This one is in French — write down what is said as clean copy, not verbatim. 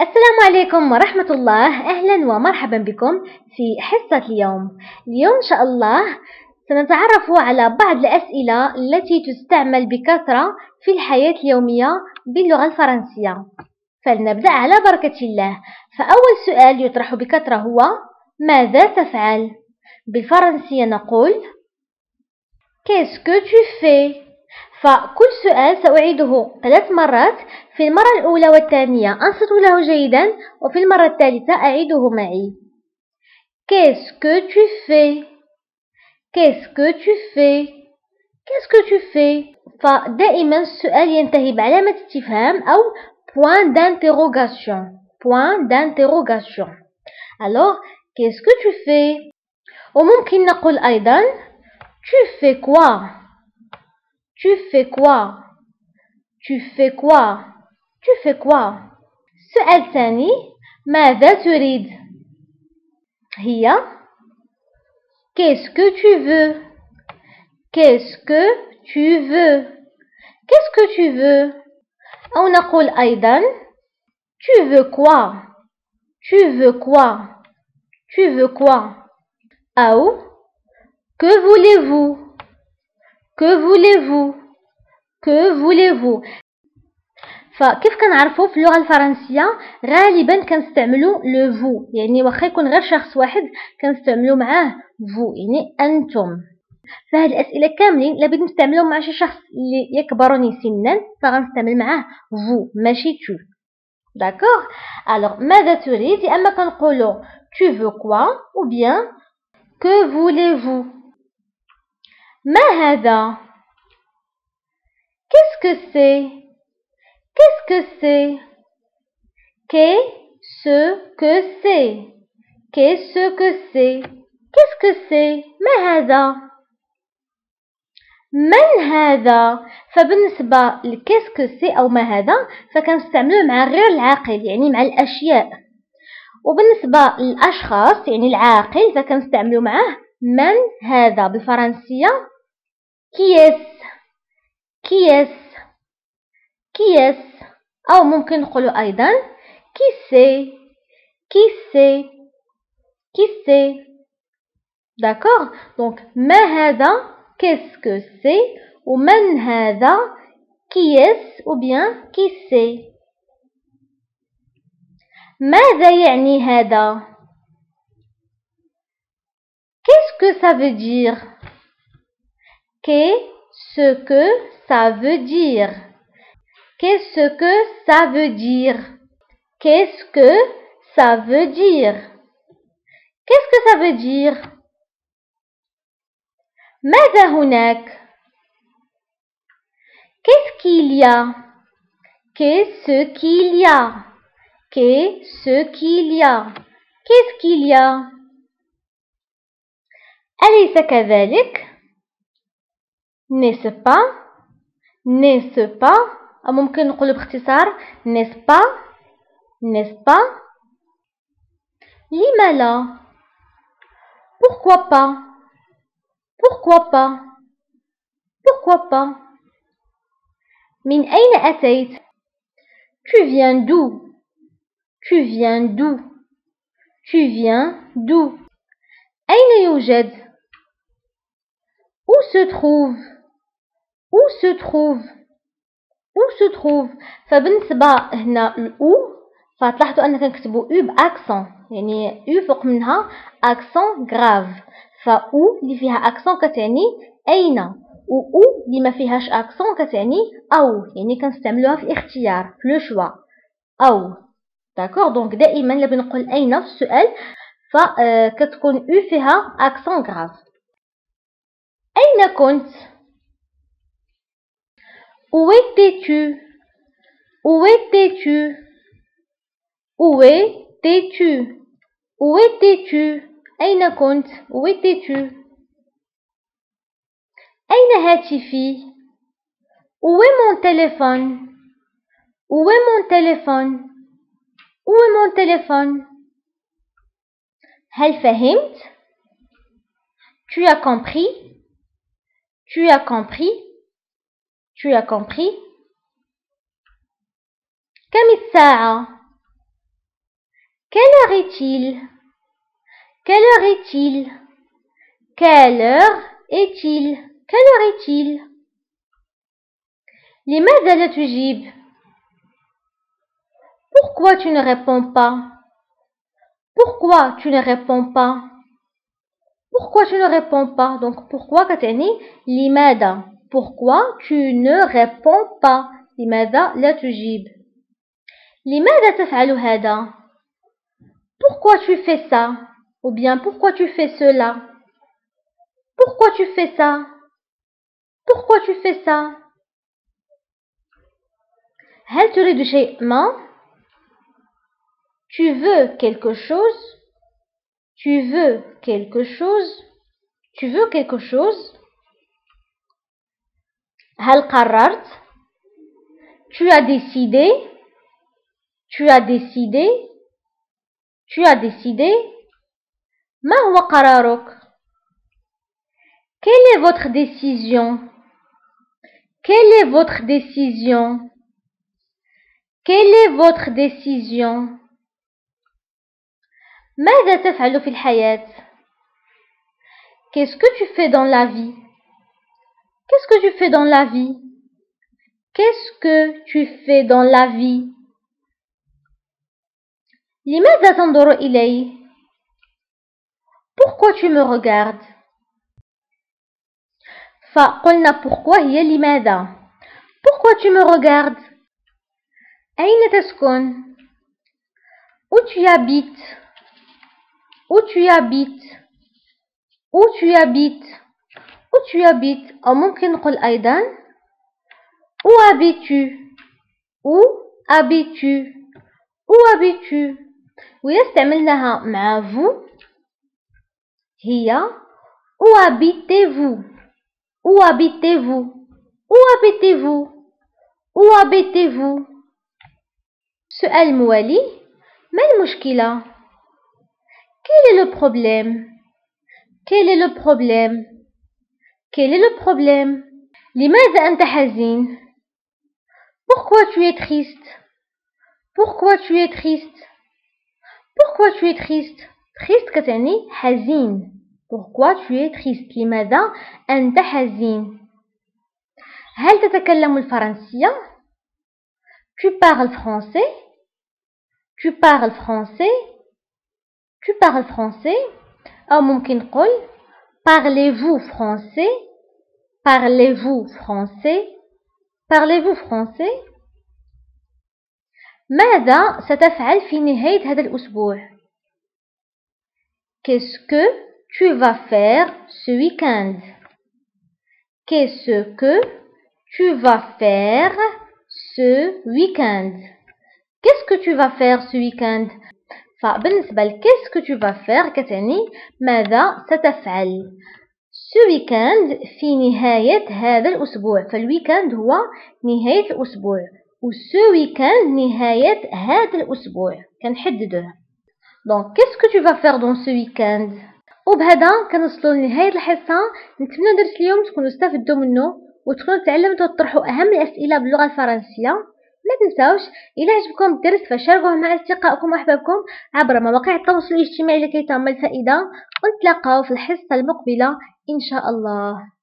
السلام عليكم ورحمة الله. أهلا ومرحبا بكم في حصة اليوم إن شاء الله سنتعرف على بعض الأسئلة التي تستعمل بكثرة في الحياة اليومية باللغة الفرنسية، فلنبدأ على بركة الله. فأول سؤال يطرح بكثرة هو ماذا تفعل؟ بالفرنسية نقول Qu'est-ce que tu fais؟ فكل سؤال سأعيده 3 مرات. في المرة الأولى والثانية أنصت له جيدا، وفي المرة الثالثة أعيده معي. Qu'est-ce que tu fais؟ Qu'est-ce que tu fais؟ Qu'est-ce que tu fais؟ فدائما السؤال ينتهي بعلامة استفهام أو point d'interrogation. point d'interrogation. Alors qu'est-ce que tu fais؟ وممكن نقول أيضا tu fais quoi؟ Tu fais quoi? Tu fais quoi? Tu fais quoi? السؤال الثاني ماذا تريد؟ هي Qu'est-ce que tu veux? Qu'est-ce que tu veux? Qu'est-ce que tu veux? أو نقول أيضا Tu veux quoi? Tu veux quoi? Tu veux quoi? أو Que voulez-vous? Que voulez-vous? Que voulez-vous? فكيف كنعرفوا في اللغة الفرنسية غالبا كنستعملوا لو فو، يعني واخا يكون غير شخص واحد كنستعملوا معاه فو يعني انتم. فهاد الأسئلة كاملين لابد نستعملهم مع شي شخص اللي يكبرني سنا، فغنستعمل معاه فو ماشي تو. داكوغ؟ ألوغ ماذا تريد؟ يا أما كنقولوا تو فو كوا أو بيان كو فوليفو. ما هذا؟ Qu'est-ce que c'est? Qu'est-ce que c'est? Qu'est-ce que c'est? Qu'est-ce que c'est? Qu'est-ce que c'est? ما هذا؟ من هذا؟ فبالنسبة لكيس كو سي أو ما هذا فكنستعملوه مع غير العاقل يعني مع الأشياء، وبالنسبة للأشخاص يعني العاقل فكنستعملوه معه من هذا. بالفرنسية كيس كيس كيس، أو ممكن نقوله أيضا كيسي كيسي كيسي. داكوغ؟ دونك ما هذا كيسكو سي، ومن هذا كيس أو بيان كيسي. ماذا يعني هذا؟ Qu'est-ce que ça veut dire? Qu'est-ce que ça veut dire? Qu'est-ce que ça veut dire? Qu'est-ce que ça veut dire? Qu'est-ce que ça veut dire? ماذا هناك؟ Qu'est-ce qu'il y a? Qu'est-ce qu'il y a? Qu'est-ce qu'il y a? Qu'est-ce qu'il y a? أليس كذلك؟ n'est-ce pas؟ n'est-ce pas؟ أو ممكن نقول باختصار n'est-ce pas؟ n'est-ce pas؟ لما لا؟ pourquoi pas؟ pourquoi pas؟ pourquoi pas؟ من أين أتيت؟ tu viens d'où؟ tu viens d'où؟ tu viens d'où؟ أين يوجد؟ Où se trouve? Où se trouve? Où se trouve؟ فبالنسبة هنا الأو فتلاحظوا أن كنكتبوا أو بأكسون، يعني أو فوق منها أكسون غراف، فأو اللي فيها أكسون كتعني أين، وأو اللي ما فيهاش أكسون كتعني أو، يعني كنستعملوها في الاختيار في لو شوا أو. داكوغ؟ دونك دائما لابد نقول أين في السؤال فكتكون أو فيها أكسون غراف. أين كنت؟ Où étais-tu? Où étais-tu? Où étais-tu? Où étais-tu? أين كنت؟ Où étais-tu? أين هاتفي؟ Où est mon téléphone? Où est mon téléphone? Où est mon téléphone? هل فهمت؟ Tu as compris? Tu as compris? Tu as compris? كم الساعة؟ Quelle heure est-il? Quelle heure est-il? Quelle heure est-il? Quelle heure est-il? لماذا لا تجيب? Pourquoi tu ne réponds pas? Pourquoi tu ne réponds pas? Pourquoi tu ne réponds pas? Donc, pourquoi Katani? لماذا? Pourquoi tu ne réponds pas? لماذا لا تجيب? لماذا تفعل هذا? Pourquoi tu fais ça? Ou bien, pourquoi tu fais cela? Pourquoi tu fais ça? Pourquoi tu fais ça? هل تريد شيئا ما? Tu veux quelque chose? Tu veux quelque chose? Tu veux quelque chose? هل قررت? Tu as décidé? Tu as décidé? Tu as décidé? ما هو قرارك? Quelle est votre décision? Quelle est votre décision? Quelle est votre décision? ماذا تفعل في الحياة? Qu'est-ce que tu fais dans la vie? Qu'est-ce que tu fais dans la vie? Qu'est-ce que tu fais dans la vie? لماذا تنظر إلي? Pourquoi tu me regardes? فقلنا pourquoi هي لماذا. Pourquoi tu me regardes? أين تسكن? Où tu habites? Où tu habites? Où tu habites? Où tu habites? أو ممكن نقول أيضا où habites-tu? Où habites-tu? Où habites-tu? وإذا استعملناها مع vous هي où habitez-vous? Où habitez-vous? Où habitez-vous? Où habitez-vous? سؤال موالي ما المشكلة؟ Quel est le problème? Quel est le problème? Quel est le problème? لماذا أنت حزين? Pourquoi tu es triste? Pourquoi tu es triste? Pourquoi tu es triste? Triste كتعني حزين. Pourquoi tu es triste? لماذا أنت حزين؟ هل تتكلم الفرنسية؟ Tu parles français? Tu parles français? Tu parles français? أو ممكن نقول parlez-vous français? Parlez-vous français? Parlez-vous français? ماذا ستفعل في نهاية هذا الأسبوع؟ Qu'est-ce que tu vas faire ce week-end? Qu'est-ce que tu vas faire ce week-end? Qu'est-ce que tu vas faire ce week-end? فبالنسبة لكيس que tu vas faire كتعني ماذا ستفعل ce weekend في نهاية هذا الأسبوع. فالويكند هو نهاية الأسبوع وسو weekend نهاية هذا الأسبوع كنحدده. Donc qu'est-ce que tu vas faire dans ce weekend? وبهذا كنوصلوا لنهاية الحصة. نتمنى درس اليوم تكونوا استفدتوا منه وتكونوا تعلمتوا تطرحوا أهم الأسئلة باللغة الفرنسية. ما تنساوش إذا عجبكم الدرس فشاركوه مع أصدقائكم وأحبابكم عبر مواقع التواصل الاجتماعي لكي تعم الفائدة، ونتلاقاو في الحصة المقبلة إن شاء الله.